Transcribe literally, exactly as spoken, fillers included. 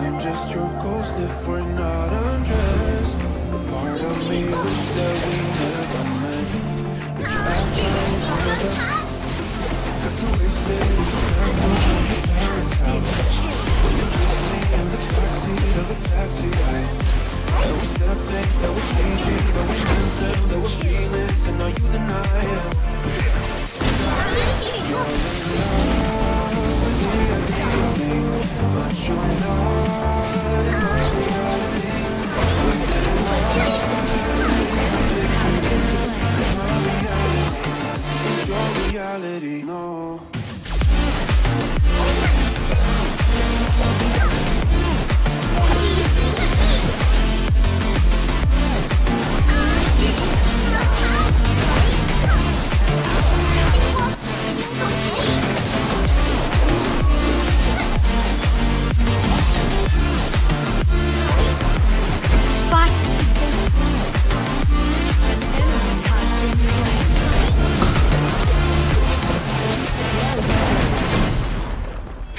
I'm just your ghost if we're not undressed. Part of me wish that we never met. But got to waste it. I'm going to parents' house. You kissed me in the backseat of a taxi ride. There were set things that were changing, but we knew them. There were feelings, and now you deny it. You're in love. But you're not in my reality. No.